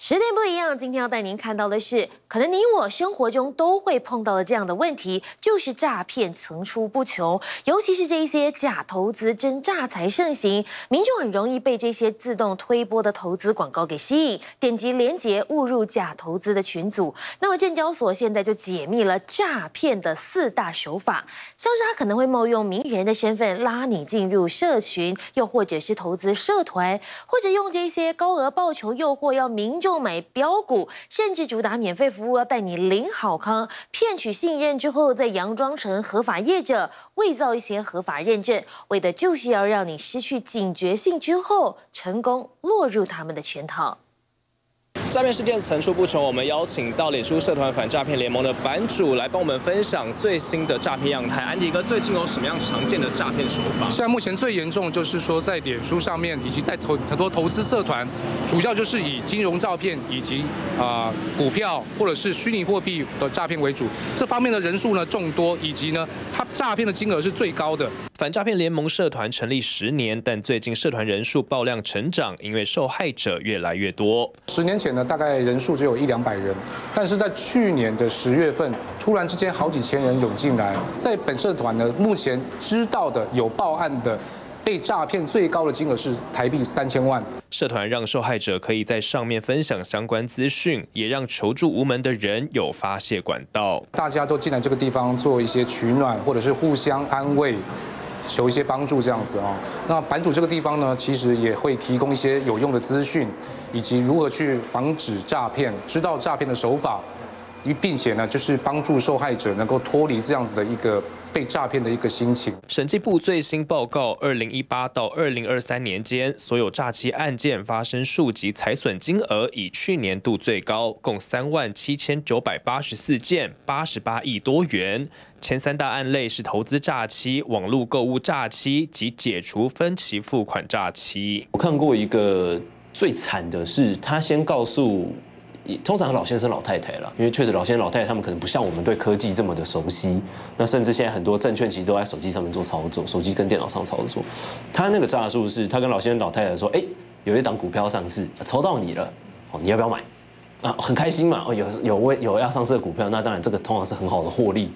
10年不一样，今天要带您看到的是，可能你我生活中都会碰到的这样的问题，就是诈骗层出不穷，尤其是这一些假投资真诈才盛行，民众很容易被这些自动推播的投资广告给吸引，点击链接误入假投资的群组。那么证交所现在就解密了诈骗的4大手法，像是他可能会冒用名人的身份拉你进入社群，又或者是投资社团，或者用这些高额报酬诱惑要民众 购买标股，甚至主打免费服务，要带你领好康，骗取信任之后，再佯装成合法业者，伪造一些合法认证，为的就是要让你失去警觉性之后，成功落入他们的圈套。 诈骗事件层出不穷，我们邀请到脸书社团反诈骗联盟的版主来帮我们分享最新的诈骗样态。安迪哥，最近有什么样常见的诈骗手法？现在目前最严重就是说，在脸书上面以及在很多投资社团，主要就是以金融照片以及股票或者是虚拟货币的诈骗为主。这方面的人数呢众多，以及呢它诈骗的金额是最高的。反诈骗联盟社团成立10年，但最近社团人数爆量成长，因为受害者越来越多。10年前 大概人数只有100-200人，但是在去年的10月份，突然之间好几千人涌进来。在本社团呢，目前知道的有报案的，被诈骗最高的金额是台币3000万。社团让受害者可以在上面分享相关资讯，也让求助无门的人有发泄管道。大家都进来这个地方做一些取暖，或者是互相安慰， 求一些帮助这样子啊，那版主这个地方呢，其实也会提供一些有用的资讯，以及如何去防止诈骗，知道诈骗的手法，并且呢，就是帮助受害者能够脱离这样子的一个 被诈骗的一个心情。审计部最新报告，2018到2023年间，所有诈欺案件发生数及财损金额以去年度最高，共37984件，88亿多元。前3大案类是投资诈欺、网络购物诈欺及解除分期付款诈欺。我看过一个最惨的是，他先告诉 通常老先生、老太太啦，因为确实老先生、老太太他们可能不像我们对科技这么的熟悉，那甚至现在很多证券其实都在手机上面做操作，手机跟电脑上操作。他那个诈术是，他跟老先生、老太太说：“哎，有一档股票上市，抽到你了，哦，你要不要买？”啊，很开心嘛，哦，有要上市的股票，那当然这个通常是很好的获利。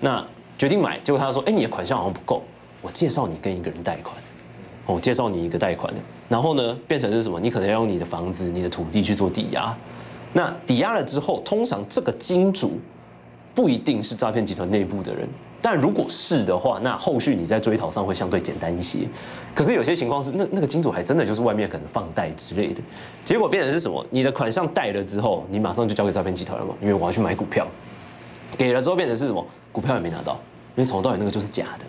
那决定买，结果他说：“哎，你的款项好像不够，我介绍你跟一个人贷款。” 我介绍你一个贷款，然后呢，变成是什么？你可能要用你的房子、你的土地去做抵押。那抵押了之后，通常这个金主不一定是诈骗集团内部的人，但如果是的话，那后续你在追讨上会相对简单一些。可是有些情况是，那个金主还真的就是外面可能放贷之类的，结果变成是什么？你的款项贷了之后，你马上就交给诈骗集团了嘛？因为我要去买股票，给了之后变成是什么？股票也没拿到，因为从头到尾那个就是假的。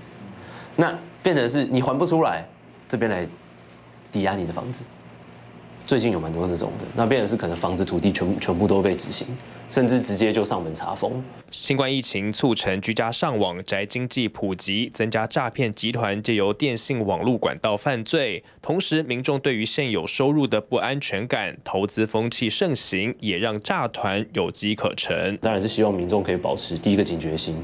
那变成是你还不出来， 这边来抵押你的房子，最近有蛮多这种的。那变成是可能房子、土地全部都被执行，甚至直接就上门查封。新冠疫情促成居家上网、宅经济普及，增加诈骗集团借由电信网络管道犯罪。同时，民众对于现有收入的不安全感，投资风气盛行，也让诈团有机可乘。当然是希望民众可以保持第一个警觉心，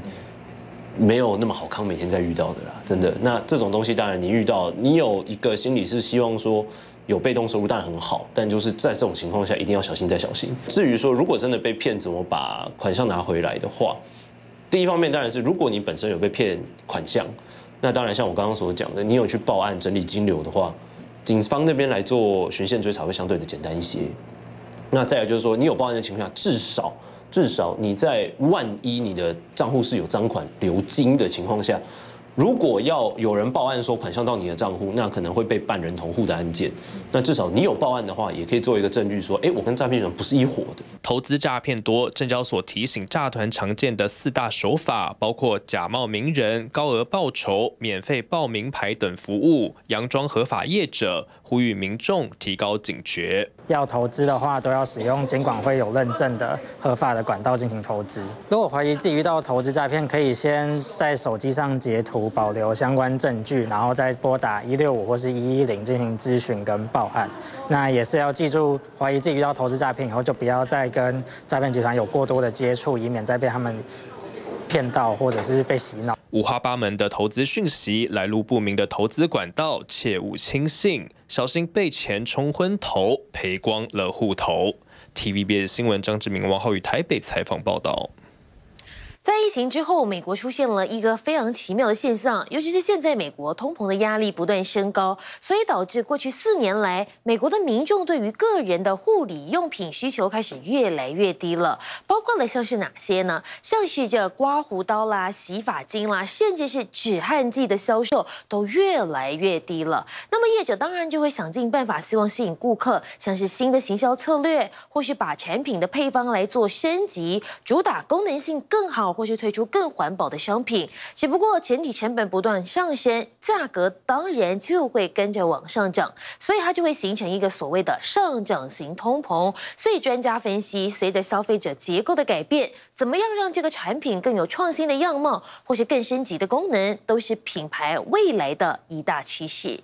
没有那么好康，每天在遇到的啦，真的。那这种东西，当然你遇到，你有一个心理是希望说有被动收入，当然很好。但就是在这种情况下，一定要小心再小心。至于说如果真的被骗，怎么把款项拿回来的话，第一方面当然是如果你本身有被骗款项，那当然像我刚刚所讲的，你有去报案整理金流的话，警方那边来做循线追查会相对的简单一些。那再来就是说，你有报案的情况下，至少你在万一你的账户是有赃款流经的情况下，如果要有人报案说款项到你的账户，那可能会被办人同户的案件。那至少你有报案的话，也可以做一个证据说，哎，我跟诈骗集团不是一伙的。投资诈骗多，证交所提醒诈团常见的4大手法包括假冒名人、高额报酬、免费报名牌等服务、佯装合法业者，呼吁民众提高警觉。 要投资的话，都要使用金管会有认证的合法的管道进行投资。如果怀疑自己遇到投资诈骗，可以先在手机上截图保留相关证据，然后再拨打165或是110进行咨询跟报案。那也是要记住，怀疑自己遇到投资诈骗以后，就不要再跟诈骗集团有过多的接触，以免再被他们 骗到或者是被洗脑，五花八门的投资讯息，来路不明的投资管道，切勿轻信，小心被钱冲昏头，赔光了户头。TVBS 新闻张志明、王浩宇台北采访报道。 在疫情之后，美国出现了一个非常奇妙的现象，尤其是现在美国通膨的压力不断升高，所以导致过去4年来，美国的民众对于个人的护理用品需求开始越来越低了。包括了像是哪些呢？像是这刮胡刀啦、洗发精啦，甚至是止汗剂的销售都越来越低了。那么业者当然就会想尽办法，希望吸引顾客，像是新的行销策略，或是把产品的配方来做升级，主打功能性更好。 或是推出更环保的商品，只不过整体成本不断上升，价格当然就会跟着往上涨，所以它就会形成一个所谓的上涨型通膨。所以专家分析，随着消费者结构的改变，怎么样让这个产品更有创新的样貌，或是更升级的功能，都是品牌未来的一大趋势。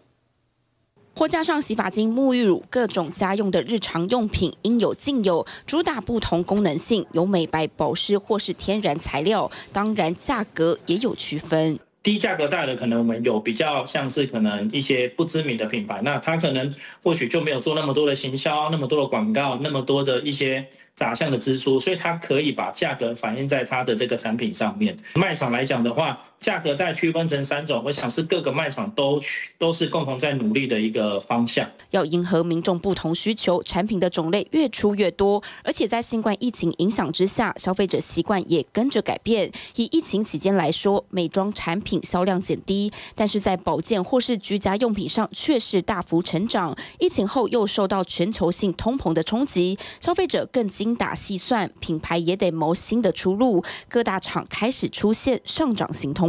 货架上洗发精、沐浴乳、各种家用的日常用品应有尽有，主打不同功能性，有美白、保湿或是天然材料。当然，价格也有区分。低价格带的可能我们有比较像是可能一些不知名的品牌，那它可能或许就没有做那么多的行销、那么多的广告、那么多的一些杂项的支出，所以它可以把价格反映在它的这个产品上面。卖场来讲的话。 价格带区分成3种，我想是各个卖场都是共同在努力的一个方向。要迎合民众不同需求，产品的种类越出越多，而且在新冠疫情影响之下，消费者习惯也跟着改变。以疫情期间来说，美妆产品销量减低，但是在保健或是居家用品上却是大幅成长。疫情后又受到全球性通膨的冲击，消费者更精打细算，品牌也得谋新的出路。各大厂开始出现上涨型通膨。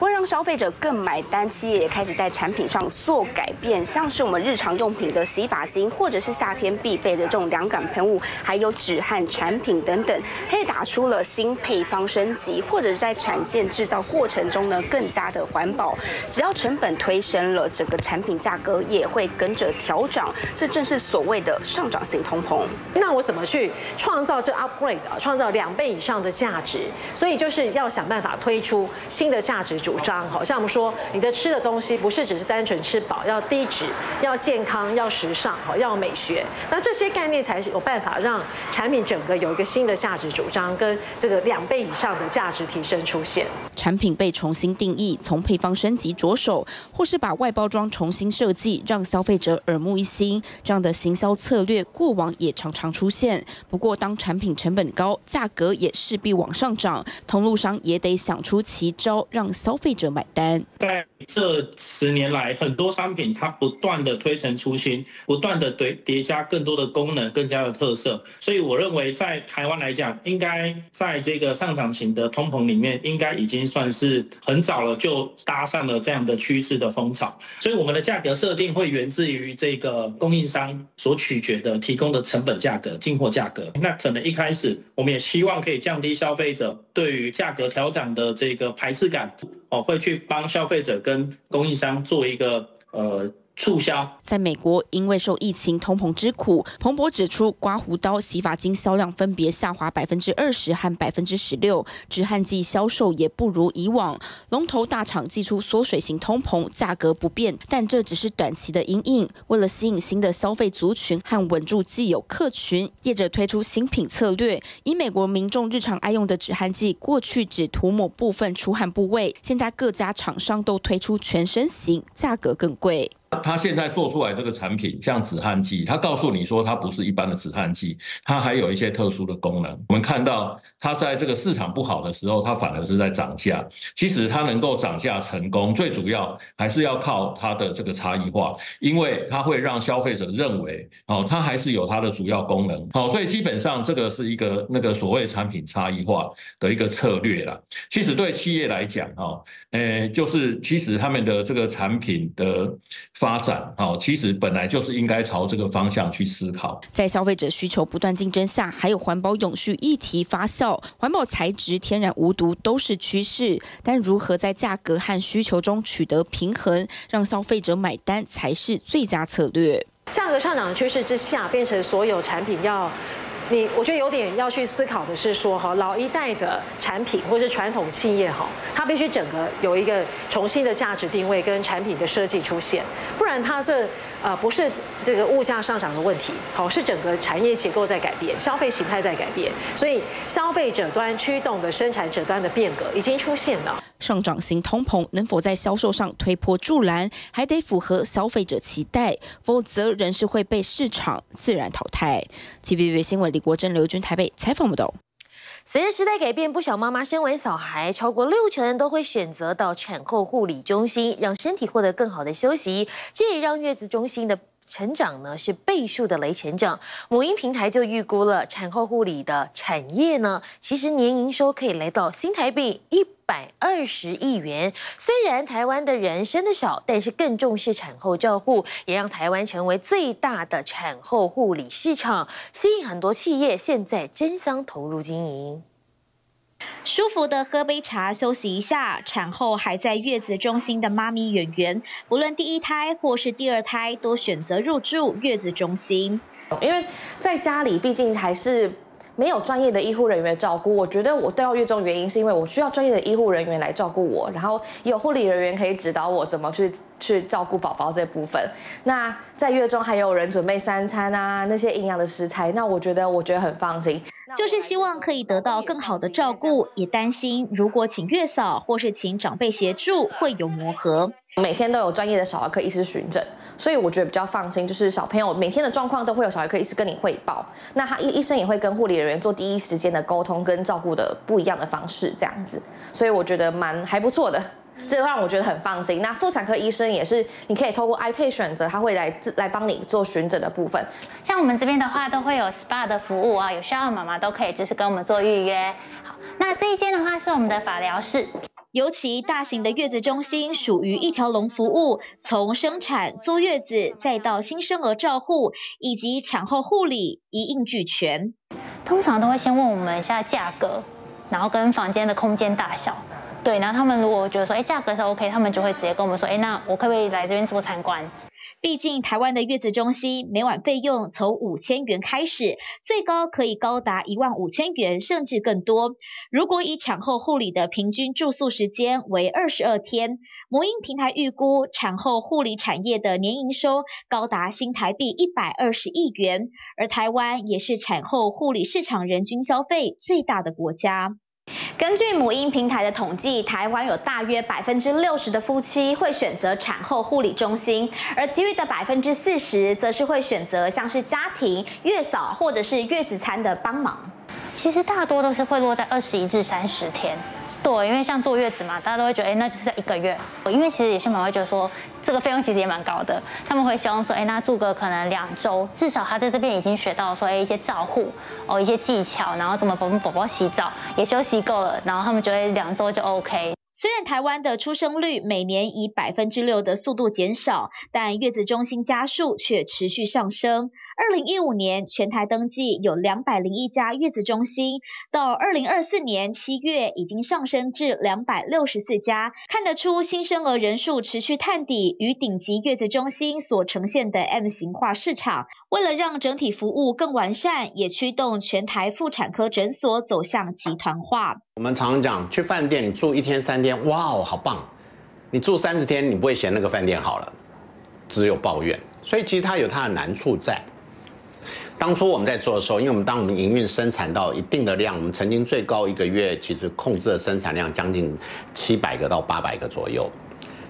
为让消费者更买单，企业也开始在产品上做改变，像是我们日常用品的洗发精，或者是夏天必备的这种凉感喷雾，还有止汗产品等等，可以打出了新配方升级，或者是在产线制造过程中呢更加的环保。只要成本推升了，整个产品价格也会跟着调涨，这正是所谓的上涨型通膨。那我怎么去创造这 upgrade 啊？创造2倍以上的价值？所以就是要想办法推出新的价值。 主张好像我们说，你的吃的东西不是只是单纯吃饱，要低脂、要健康、要时尚、要美学。那这些概念才是有办法让产品整个有一个新的价值主张，跟这个2倍以上的价值提升出现。产品被重新定义，从配方升级着手，或是把外包装重新设计，让消费者耳目一新。这样的行销策略过往也常常出现。不过，当产品成本高，价格也势必往上涨，通路商也得想出奇招，让 消费者买单，在这10年来，很多商品它不断的推陈出新，不断的叠加更多的功能，更加的特色。所以我认为，在台湾来讲，应该在这个上涨型的通膨里面，应该已经算是很早了就搭上了这样的趋势的风潮。所以我们的价格设定会源自于这个供应商所取决的提供的成本价格、进货价格。那可能一开始我们也希望可以降低消费者对于价格调涨的这个排斥感。 会去帮消费者跟供应商做一个促销。在美国，因为受疫情通膨之苦，彭博指出，刮胡刀、洗发精销量分别下滑20%和16%，止汗剂销售也不如以往。龙头大厂祭出缩水型通膨，价格不变，但这只是短期的因应。为了吸引新的消费族群和稳住既有客群，业者推出新品策略，以美国民众日常爱用的止汗剂，过去只涂抹部分出汗部位，现在各家厂商都推出全身型，价格更贵。 它现在做出来这个产品，像止汗剂，它告诉你说它不是一般的止汗剂，它还有一些特殊的功能。我们看到它在这个市场不好的时候，它反而是在涨价。其实它能够涨价成功，最主要还是要靠它的这个差异化，因为它会让消费者认为，哦，它还是有它的主要功能。好，所以基本上这个是一个那个所谓产品差异化的一个策略啦。其实对企业来讲，哈，就是其实他们的这个产品的 发展啊，其实本来就是应该朝这个方向去思考。在消费者需求不断竞争下，还有环保永续议题发酵，环保材质、天然无毒都是趋势。但如何在价格和需求中取得平衡，让消费者买单才是最佳策略。价格上涨的趋势之下，变成所有产品要我觉得有点要去思考的是说哈，老一代的产品或是传统企业哈，它必须整个有一个重新的价值定位跟产品的设计出现，不然它这不是这个物价上涨的问题，好是整个产业结构在改变，消费形态在改变，所以消费者端驱动的生产者端的变革已经出现了。上涨型通膨能否在销售上推波助澜，还得符合消费者期待，否则仍是会被市场自然淘汰。TVB 新闻李国珍、刘军台北采访报道。 随着时代改变，不少妈妈生完小孩，超过60%都会选择到产后护理中心，让身体获得更好的休息。这也让月子中心的成长呢是倍数的雷成长。母婴平台就预估了产后护理的产业呢，其实年营收可以来到新台币120亿元。虽然台湾的人生得少，但是更重视产后照护，也让台湾成为最大的产后护理市场，吸引很多企业现在争相投入经营。 舒服的喝杯茶休息一下，产后还在月子中心的妈咪圆圆，不论第一胎或是第二胎，都选择入住月子中心，因为在家里毕竟还是。 没有专业的医护人员的照顾，我觉得我到月中原因是因为我需要专业的医护人员来照顾我，然后有护理人员可以指导我怎么去照顾宝宝这部分。那在月中还有人准备三餐啊，那些营养的食材，那我觉得很放心，就是希望可以得到更好的照顾，也担心如果请月嫂或是请长辈协助会有磨合。 每天都有专业的小儿科医师巡诊，所以我觉得比较放心。就是小朋友每天的状况都会有小儿科医师跟你汇报，那他医生也会跟护理人员做第一时间的沟通跟照顾的不一样的方式，这样子，所以我觉得还不错的，这让我觉得很放心。那妇产科医生也是，你可以透过 iPad 选择，他会来帮你做巡诊的部分。像我们这边的话，都会有 SPA 的服务啊，有需要的妈妈都可以就是跟我们做预约。好，那这一间的话是我们的法疗室。 尤其大型的月子中心属于一条龙服务，从生产、坐月子，再到新生儿照护以及产后护理，一应俱全。通常都会先问我们一下价格，然后跟房间的空间大小，对，然后他们如果觉得说，价格是 OK， 他们就会直接跟我们说，那我可不可以来这边做参观？ 毕竟台湾的月子中心每晚费用从5000元开始，最高可以高达15000元，甚至更多。如果以产后护理的平均住宿时间为22天，母婴平台预估产后护理产业的年营收高达新台币120亿元，而台湾也是产后护理市场人均消费最大的国家。 根据母婴平台的统计，台湾有大约60%的夫妻会选择产后护理中心，而其余的40%则是会选择像是家庭、月嫂或者是月子餐的帮忙。其实大多都是会落在21至30天。 对，因为像坐月子嘛，大家都会觉得，那就是1个月。因为其实有些妈妈会觉得说，这个费用其实也蛮高的，他们会希望说，那住个可能2周，至少她在这边已经学到说，一些照护哦，一些技巧，然后怎么帮宝宝洗澡，也休息够了，然后他们觉得2周就 OK。 虽然台湾的出生率每年以6%的速度减少，但月子中心家数却持续上升。2015年全台登记有201家月子中心，到2024年7月已经上升至264家，看得出新生儿人数持续探底，与顶级月子中心所呈现的 M 型化市场。为了让整体服务更完善，也驱动全台妇产科诊所走向集团化。我们常讲，去饭店你住1天3天。 哇哦，好棒！你住30天，你不会嫌那个饭店好了，只有抱怨。所以其实它有它的难处在。当初我们在做的时候，因为当我们营运生产到一定的量，我们曾经最高1个月其实控制的生产量将近700个到800个左右。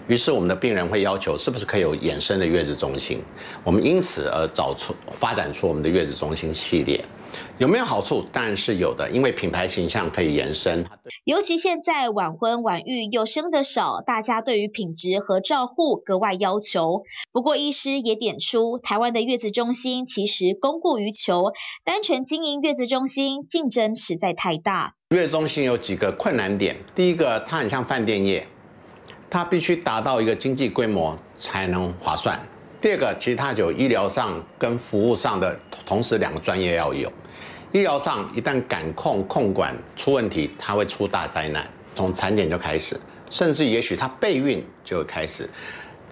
于是我们的病人会要求，是不是可以有衍生的月子中心？我们因此而发展出我们的月子中心系列。 有没有好处？当然是有的，因为品牌形象可以延伸。尤其现在晚婚晚育又生得少，大家对于品质和照护格外要求。不过医师也点出，台湾的月子中心其实供过于求，单纯经营月子中心竞争实在太大。月子中心有几个困难点，第一个，它很像饭店业，它必须达到一个经济规模才能划算。 第二个，其实它有医疗上跟服务上的，同时两个专业要有。医疗上一旦感控管出问题，它会出大灾难，从产检就开始，甚至也许它备孕就会开始。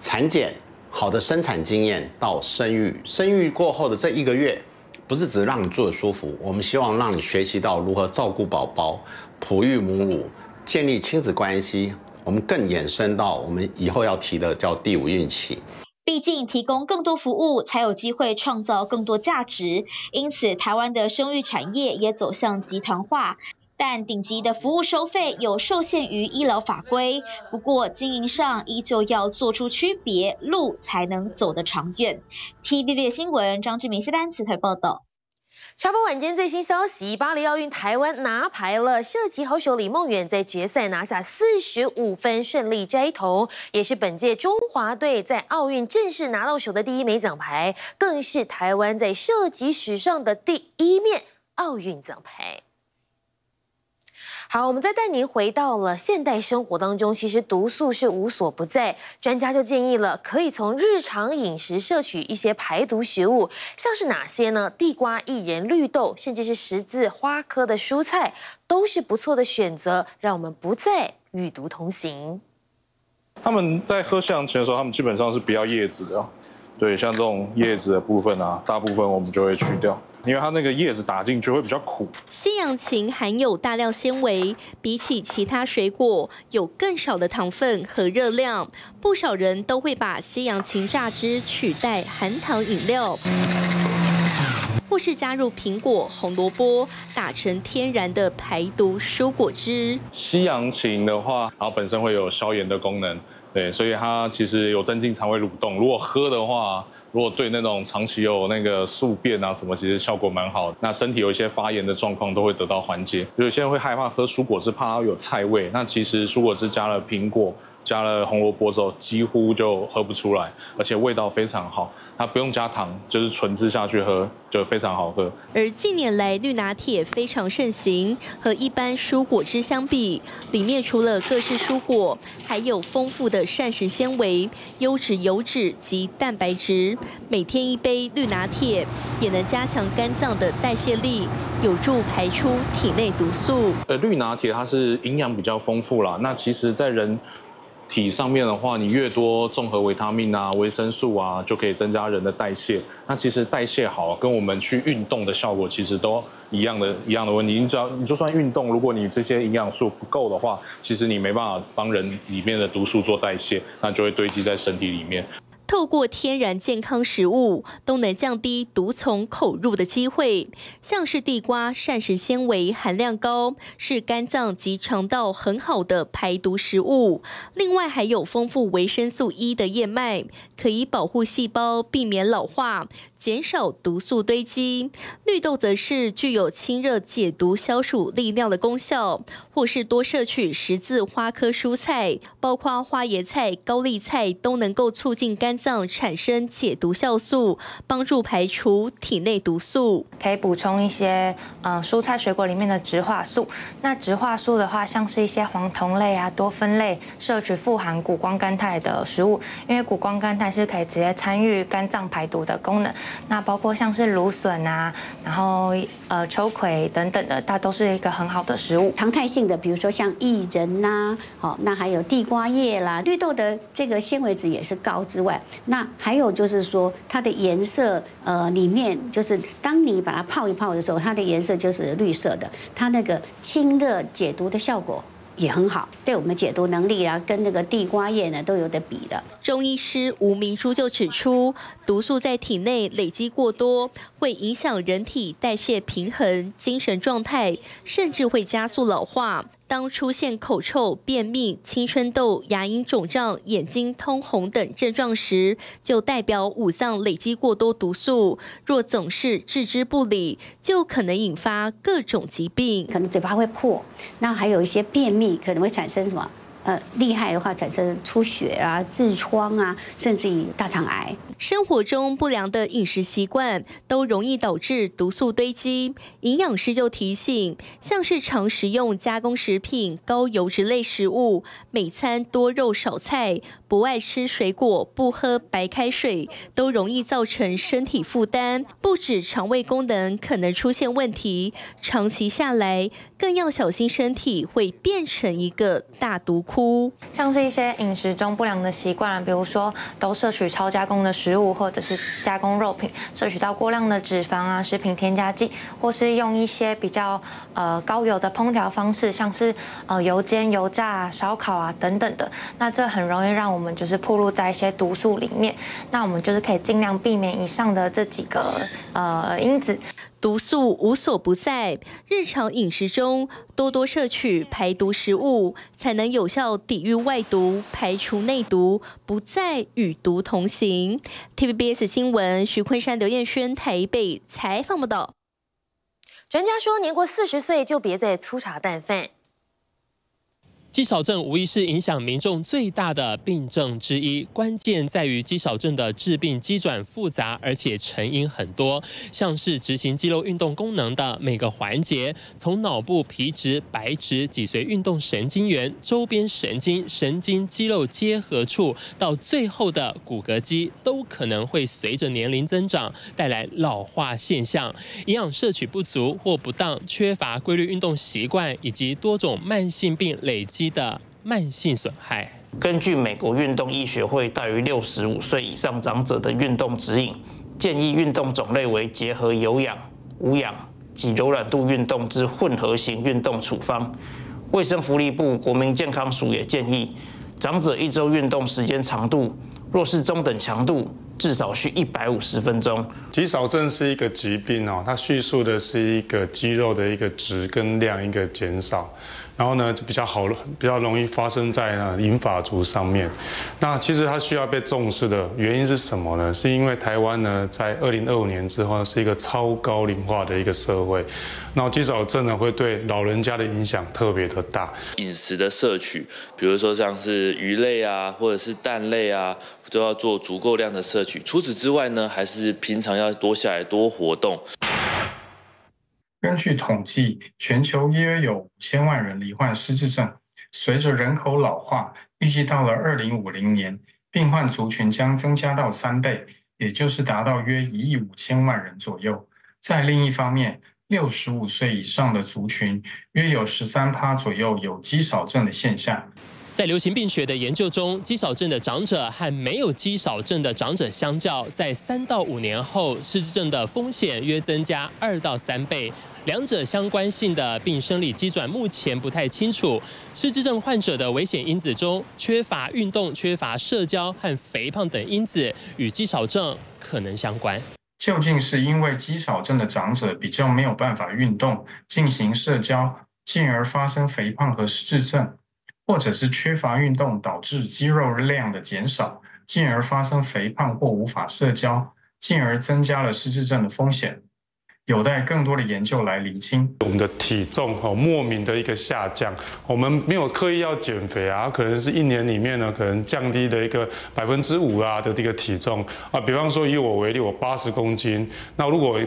产检好的生产经验到生育，生育过后的这1个月，不是只让你住得舒服，我们希望让你学习到如何照顾宝宝、哺育母乳、建立亲子关系。我们更衍生到我们以后要提的叫第五孕期。 毕竟，提供更多服务，才有机会创造更多价值。因此，台湾的生育产业也走向集团化。但顶级的服务收费有受限于医疗法规，不过经营上依旧要做出区别，路才能走得长远。TVB 新闻张志明、谢丹词台报道。 插播晚间最新消息：巴黎奥运台湾拿牌了，射击好手李梦远在决赛拿下45分，顺利摘铜，也是本届中华队在奥运正式拿到手的第一枚奖牌，更是台湾在射击史上的第一面奥运奖牌。 好，我们再带您回到了现代生活当中，其实毒素是无所不在。专家就建议了，可以从日常饮食摄取一些排毒食物，像是哪些呢？地瓜、薏仁、绿豆，甚至是十字花科的蔬菜，都是不错的选择，让我们不再与毒同行。他们在喝西洋棋的时候，他们基本上是不要叶子的，对，像这种叶子的部分啊，大部分我们就会去掉。 因为它那个叶子打进去会比较苦。西洋芹含有大量纤维，比起其他水果有更少的糖分和热量。不少人都会把西洋芹榨汁取代含糖饮料，或是加入苹果、红萝卜，打成天然的排毒蔬果汁。西洋芹的话，它本身会有消炎的功能，对，所以它其实有增进肠胃蠕动。如果喝的话。 如果对那种长期有那个宿便啊什么，其实效果蛮好的。那身体有一些发炎的状况都会得到缓解。有些人会害怕喝蔬果汁，怕它有菜味。那其实蔬果汁加了苹果、加了红萝卜之后，几乎就喝不出来，而且味道非常好。它不用加糖，就是纯汁下去喝，就非常好喝。而近年来绿拿铁非常盛行，和一般蔬果汁相比，里面除了各式蔬果，还有丰富的膳食纤维、优质油脂及蛋白质。 每天一杯绿拿铁，也能加强肝脏的代谢力，有助排出体内毒素。绿拿铁它是营养比较丰富啦。那其实，在人体上面的话，你越多综合维他命啊、维生素啊，就可以增加人的代谢。那其实代谢好，跟我们去运动的效果其实都一样的问题。你就算运动，如果你这些营养素不够的话，其实你没办法帮人里面的毒素做代谢，那就会堆积在身体里面。 透过天然健康食物，都能降低毒从口入的机会。像是地瓜，膳食纤维含量高，是肝脏及肠道很好的排毒食物。另外还有丰富维生素 E 的燕麦，可以保护细胞，避免老化，减少毒素堆积。绿豆则是具有清热解毒、消暑利尿的功效。或是多摄取十字花科蔬菜，包括花椰菜、高丽菜，都能够促进肝 脏产生解毒酵素，帮助排除体内毒素。可以补充一些蔬菜水果里面的植化素。那植化素的话，像是一些黄酮类啊、多酚类，摄取富含谷胱甘肽的食物，因为谷胱甘肽是可以直接参与肝脏排毒的功能。那包括像是芦笋啊，然后秋葵等等的，它都是一个很好的食物。常态性的，比如说像薏仁呐，好，那还有地瓜叶啦，绿豆的这个纤维质也是高之外。 那还有就是说，它的颜色，里面就是当你把它泡一泡的时候，它的颜色就是绿色的，它那个清热解毒的效果。 也很好，对我们解毒能力啊，跟那个地瓜叶呢都有得比的。中医师吴明珠就指出，毒素在体内累积过多，会影响人体代谢平衡、精神状态，甚至会加速老化。当出现口臭、便秘、青春痘、牙龈肿胀、眼睛通红等症状时，就代表五脏累积过多毒素。若总是置之不理，就可能引发各种疾病，可能嘴巴会破，那还有一些便秘。 可能会产生什么？厉害的话产生出血啊、痔疮啊，甚至于大肠癌。生活中不良的饮食习惯都容易导致毒素堆积。营养师就提醒，像是常食用加工食品、高油脂类食物，每餐多肉少菜，不爱吃水果，不喝白开水，都容易造成身体负担。不止肠胃功能可能出现问题，长期下来更要小心，身体会变成一个大毒窟。像是一些饮食中不良的习惯，比如说都摄取超加工的食物。食物或者是加工肉品摄取到过量的脂肪啊、食品添加剂，或是用一些比较高油的烹调方式，像是油煎、油炸、烧烤啊等等的，那这很容易让我们就是暴露在一些毒素里面。那我们就是可以尽量避免以上的这几个因子。 毒素无所不在，日常饮食中多多摄取排毒食物，才能有效抵御外毒，排除内毒，不再与毒同行。TVBS 新闻徐昆山、刘燕轩台北采访报道。专家说，年过40岁就别再粗茶淡饭。肌少症无疑是影响民众最大的病症之一，关键在于肌少症的致病机转复杂，而且成因很多，像是执行肌肉运动功能的每个环节，从脑部皮质、白质、脊髓运动神经元、周边神经、神经肌肉结合处，到最后的骨骼肌，都可能会随着年龄增长带来老化现象。营养摄取不足或不当，缺乏规律运动习惯，以及多种慢性病累积 的慢性损害。根据美国运动医学会大于65岁以上长者的运动指引，建议运动种类为结合有氧、无氧及柔软度运动之混合型运动处方。卫生福利部国民健康署也建议，长者1周运动时间长度若是中等强度，至少需150分钟。肌少症是一个疾病哦，它叙述的是一个肌肉的一个质跟量一个减少。 然后呢，就比较容易发生在银发族上面。那其实它需要被重视的原因是什么呢？是因为台湾呢，在2025年之后是一个超高龄化的一个社会，那肌少症呢会对老人家的影响特别的大。饮食的摄取，比如说像是鱼类啊，或者是蛋类啊，都要做足够量的摄取。除此之外呢，还是平常要多下来多活动。 根据统计，全球约有5000万人罹患失智症。随着人口老化，预计到了2050年，病患族群将增加到3倍，也就是达到约1亿5千万人左右。在另一方面，65岁以上的族群约有13%左右有肌少症的现象。 在流行病学的研究中，肌少症的长者和没有肌少症的长者相较，在3到5年后，失智症的风险约增加2到3倍。两者相关性的病生理机转目前不太清楚。失智症患者的危险因子中，缺乏运动、缺乏社交和肥胖等因子与肌少症可能相关。究竟是因为肌少症的长者比较没有办法运动、进行社交，进而发生肥胖和失智症？ 或者是缺乏运动导致肌肉量的减少，进而发生肥胖或无法社交，进而增加了失智症的风险，有待更多的研究来厘清。我们的体重莫名的一个下降，我们没有刻意要减肥啊，可能是1年里面呢，可能降低的一个5%啊的这个体重啊。比方说以我为例，我80公斤，那如果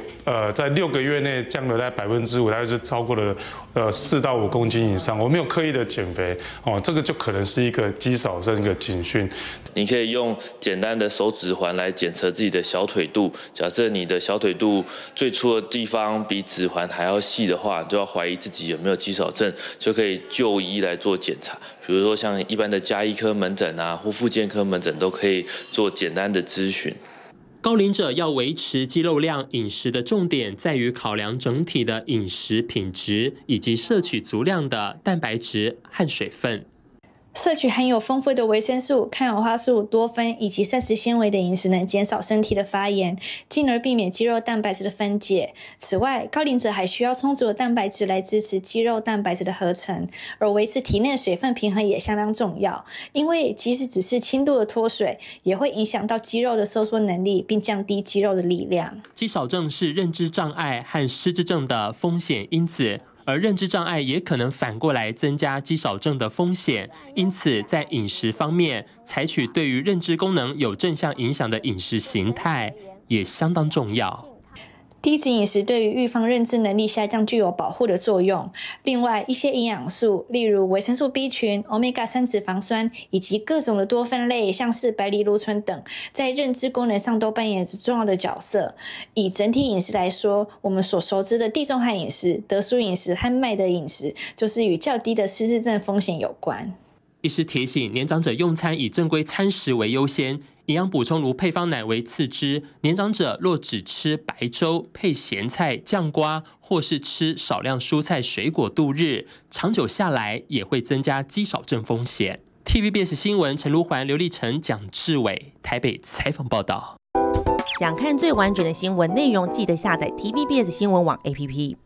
在6个月内降了在5%，大概就超过了。 4到5公斤以上，我没有刻意的减肥哦，这个就可能是一个肌少症的警讯。你可以用简单的手指环来检测自己的小腿肚，假设你的小腿肚最粗的地方比指环还要细的话，就要怀疑自己有没有肌少症，就可以就医来做检查。比如说像一般的家医科门诊啊，或复健科门诊都可以做简单的咨询。 高龄者要维持肌肉量，饮食的重点在于考量整体的饮食品质，以及摄取足量的蛋白质和水分。摄取含有丰富的维生素、抗氧化素、多酚以及膳食纤维的饮食，能减少身体的发炎，进而避免肌肉蛋白质的分解。此外，高龄者还需要充足的蛋白质来支持肌肉蛋白质的合成，而维持体内的水分平衡也相当重要。因为即使只是轻度的脱水，也会影响到肌肉的收缩能力，并降低肌肉的力量。肌少症是认知障碍和失智症的风险因子。 而认知障碍也可能反过来增加肌少症的风险，因此在饮食方面，采取对于认知功能有正向影响的饮食形态也相当重要。低脂饮食对于预防认知能力下降具有保护的作用。另外，一些营养素，例如维生素 B 群、Omega-3脂肪酸以及各种的多酚类，像是白藜芦醇等，在认知功能上都扮演着重要的角色。以整体饮食来说，我们所熟知的地中海饮食、德叔饮食和麦德饮食，就是与较低的失智症风险有关。医师提醒，年长者用餐以正规餐食为优先。营养补充如配方奶为次之。年长者若只吃白粥配咸菜、酱瓜，或是吃少量蔬菜水果度日，长久下来也会增加肌少症风险。TVBS 新闻陈如环、刘立成、蒋志伟台北采访报道。想看最完整的新闻内容，记得下载 TVBS 新闻网 APP。